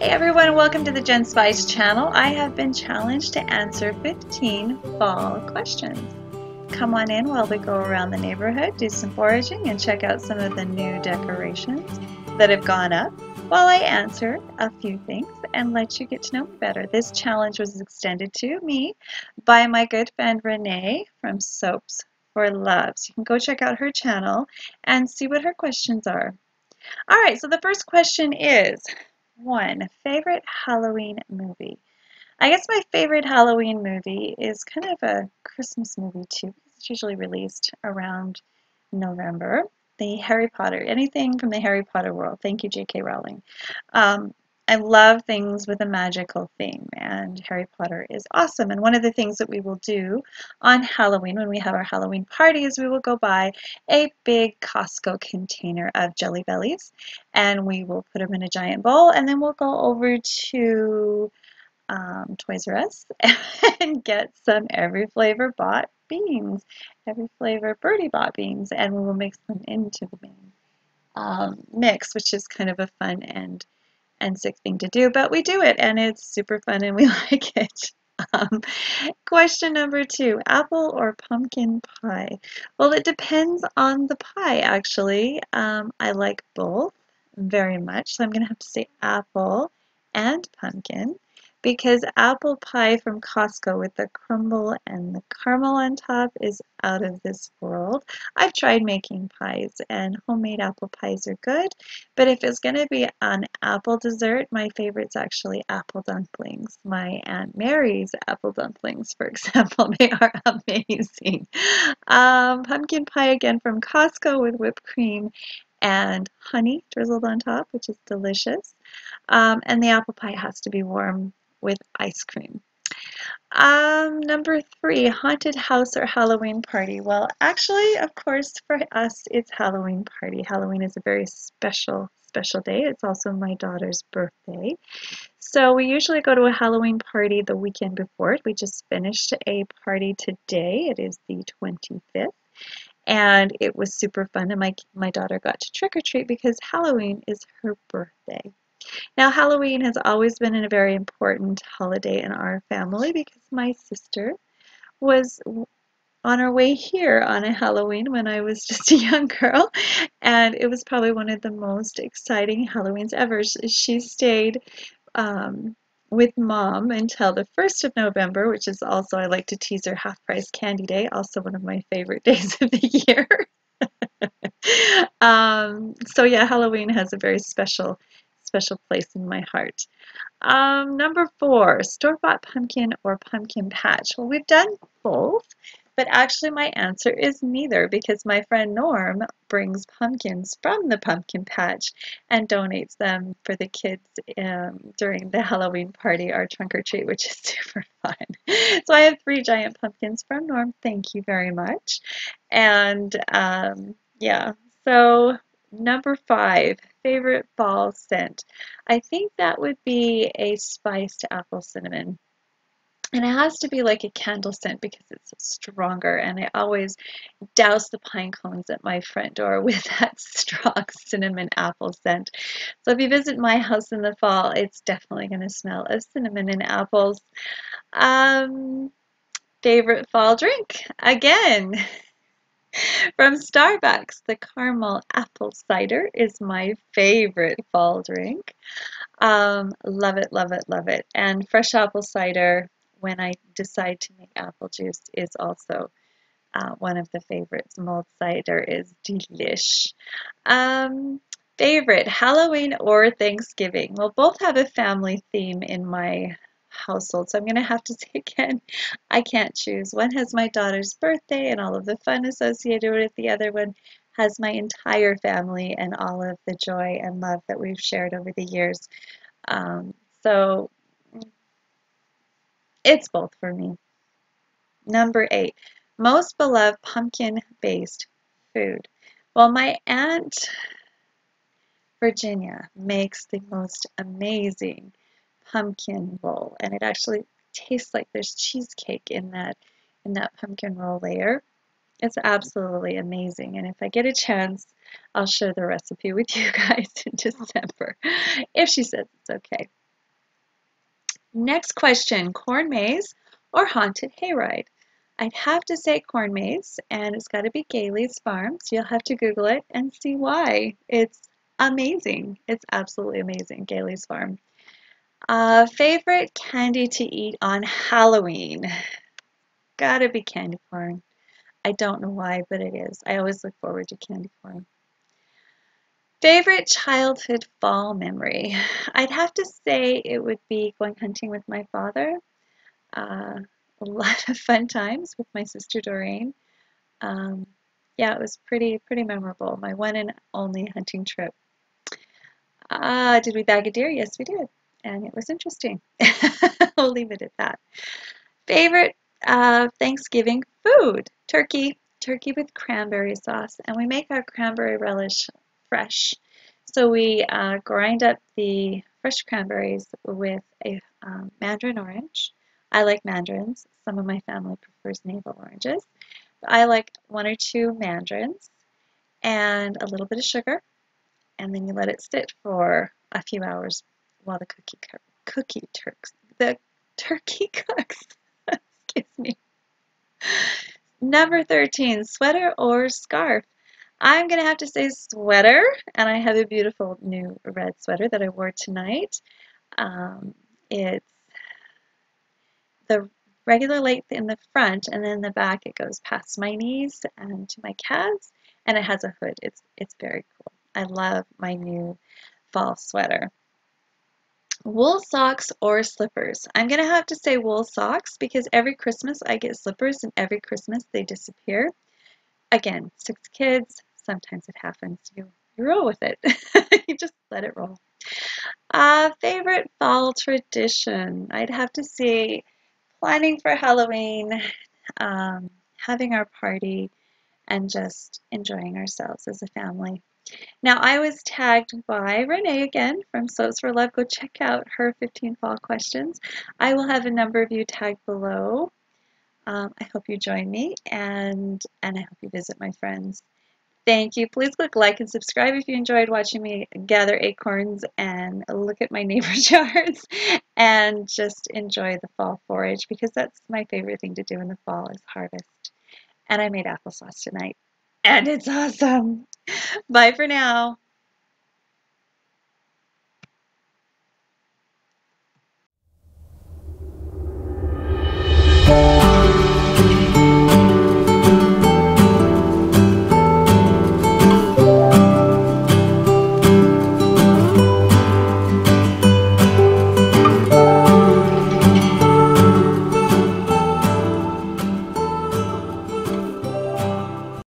Hey everyone, welcome to the Jen Spice channel. I have been challenged to answer 15 fall questions. Come on in while we go around the neighborhood, do some foraging, and check out some of the new decorations that have gone up while I answer a few things and let you get to know me better. This challenge was extended to me by my good friend Renee from Soaps for Love. So you can go check out her channel and see what her questions are. All right, so the first question is, 1. Favorite Halloween movie. I guess my favorite Halloween movie is kind of a Christmas movie too. It's usually released around November. The Harry Potter, anything from the Harry Potter world. Thank you, J.K. Rowling. I love things with a magical theme, and Harry Potter is awesome. And one of the things that we will do on Halloween, when we have our Halloween parties, we will go buy a big Costco container of Jelly Bellies, and we will put them in a giant bowl, and then we'll go over to Toys R Us and get some every flavor bought beans, every flavor Birdie bought beans, and we will mix them into the bean mix, which is kind of a fun and sick thing to do, but we do it and it's super fun and we like it. Question number 2, apple or pumpkin pie? Well, it depends on the pie actually. I like both very much, so I'm gonna have to say apple and pumpkin, because apple pie from Costco with the crumble and the caramel on top is out of this world. I've tried making pies, and homemade apple pies are good, but if it's going to be an apple dessert, my favorite's actually apple dumplings. My Aunt Mary's apple dumplings, for example, they are amazing. Pumpkin pie again from Costco with whipped cream and honey drizzled on top, which is delicious. And the apple pie has to be warm with ice cream. Number 3, haunted house or Halloween party? Well, actually, of course, for us, it's Halloween party. Halloween is a very special day. It's also my daughter's birthday. So we usually go to a Halloween party the weekend before it. We just finished a party today. It is the 25th. And it was super fun, and my daughter got to trick-or-treat because Halloween is her birthday. Now, Halloween has always been a very important holiday in our family because my sister was on her way here on a Halloween when I was just a young girl, and it was probably one of the most exciting Halloweens ever. She stayed with Mom until the 1st of November, which is also, I like to tease her, half-price candy day, also one of my favorite days of the year. So yeah, Halloween has a very special place in my heart. Number 4, store-bought pumpkin or pumpkin patch. Well, we've done both, but actually my answer is neither, because my friend Norm brings pumpkins from the pumpkin patch and donates them for the kids during the Halloween party or trunk or treat, which is super fun. So I have 3 giant pumpkins from Norm. Thank you very much. And yeah, so number 5, favorite fall scent. I think that would be a spiced apple cinnamon. And it has to be like a candle scent because it's stronger, and I always douse the pine cones at my front door with that strong cinnamon apple scent. So if you visit my house in the fall, it's definitely going to smell of cinnamon and apples. Favorite fall drink, again, from Starbucks, the Caramel Apple Cider is my favorite fall drink. Love it, love it, love it. And fresh apple cider, when I decide to make apple juice, is also one of the favorites. Mulled cider is delish. Favorite, Halloween or Thanksgiving? Well, both have a family theme in my household, so I'm going to have to say again, I can't choose. One has my daughter's birthday and all of the fun associated with it. The other one has my entire family and all of the joy and love that we've shared over the years. So it's both for me. Number 8, most beloved pumpkin-based food. Well, my Aunt Virginia makes the most amazing pumpkin roll, and it actually tastes like there's cheesecake in that pumpkin roll layer. It's absolutely amazing, and if I get a chance, I'll share the recipe with you guys in December, if she says it's okay. Next question, corn maze or haunted hayride? I'd have to say corn maze, and it's got to be Gailey's Farm, so you'll have to Google it and see why. It's amazing. It's absolutely amazing, Gailey's Farm. Favorite candy to eat on Halloween? Gotta be candy corn. I don't know why, but it is. I always look forward to candy corn. Favorite childhood fall memory? I'd have to say it would be going hunting with my father. A lot of fun times with my sister Doreen. Yeah, it was pretty memorable. My one and only hunting trip. Did we bag a deer? Yes, we did. And it was interesting. I'll leave it at that. Favorite Thanksgiving food? Turkey. Turkey with cranberry sauce. And we make our cranberry relish fresh. So we grind up the fresh cranberries with a mandarin orange. I like mandarins. Some of my family prefers navel oranges. I like one or two mandarins and a little bit of sugar, and then you let it sit for a few hours while the turkey cooks. Excuse me. Number 13, sweater or scarf? I'm gonna have to say sweater, and I have a beautiful new red sweater that I wore tonight. It's the regular length in the front, and then the back it goes past my knees and to my calves, and it has a hood. It's very cool. I love my new fall sweater. Wool socks or slippers? I'm gonna have to say wool socks, because every Christmas I get slippers, and every Christmas they disappear. Again, 6 kids, sometimes it happens. You roll with it. You just let it roll. Favorite fall tradition? I'd have to say planning for Halloween, having our party, and just enjoying ourselves as a family. Now, I was tagged by Renee again from Soaps for Love. Go check out her 15 fall questions. I will have a number of you tagged below. I hope you join me, and I hope you visit my friends. Thank you. Please click like and subscribe if you enjoyed watching me gather acorns and look at my neighbor's yards and just enjoy the fall forage, because that's my favorite thing to do in the fall is harvest. And I made applesauce tonight, and it's awesome. Bye for now.